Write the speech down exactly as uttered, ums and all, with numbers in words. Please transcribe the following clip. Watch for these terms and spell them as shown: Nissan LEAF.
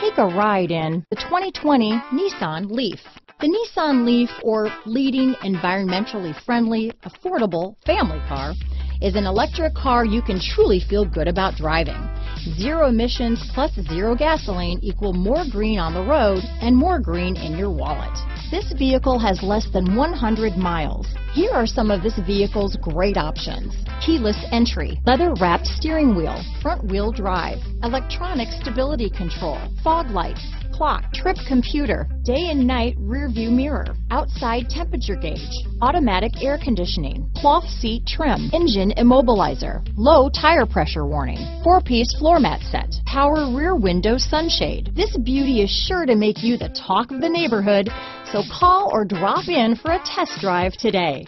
Take a ride in the twenty twenty Nissan LEAF. The Nissan LEAF, or leading environmentally friendly, affordable family car, is an electric car you can truly feel good about driving. Zero emissions plus zero gasoline equal more green on the road and more green in your wallet. This vehicle has less than one hundred miles. Here are some of this vehicle's great options: keyless entry, leather-wrapped steering wheel, front-wheel drive, electronic stability control, fog lights, clock, trip computer, day and night rear view mirror, outside temperature gauge, automatic air conditioning, cloth seat trim, engine immobilizer, low tire pressure warning, four-piece floor mat set, power rear window sunshade. This beauty is sure to make you the talk of the neighborhood, so call or drop in for a test drive today.